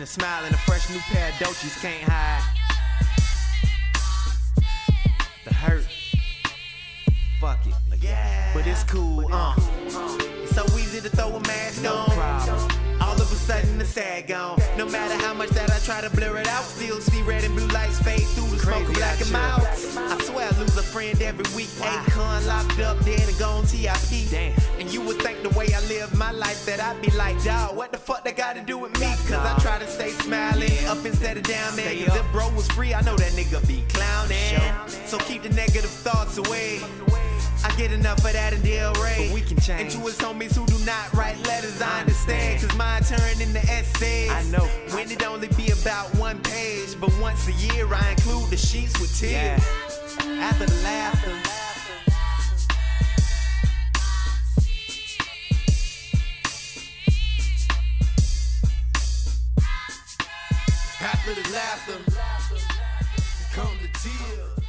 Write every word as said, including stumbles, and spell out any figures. and a smile and a fresh new pair of Dolces can't hide the hurt. Fuck it, yeah. But it's cool, uh. It's so easy to throw a mask no on. Problem. All of a sudden the sad gone. No matter how much that I try to blur it out, still see red and blue lights fade through the smoke of black and mild. I swear I lose a friend every week. Wow. Akon locked up, dead and gone T I P. Damn. And you would think the way I live my life that I'd be like, dawg, what the fuck they gotta do with me? Cause I try to stay smiling, yeah. Up instead of down, man. Cause if bro was free, I know that nigga be clowning. Sure. So keep the negative thoughts away. I get enough of that in Del Rey. But we can change. And to his homies who do not write letters, I understand. Cause mine turn into essays. I know. When it only be about one page. But once a year, I include the sheets with tears. Yeah. After the laughter. After the laughter, come the tears.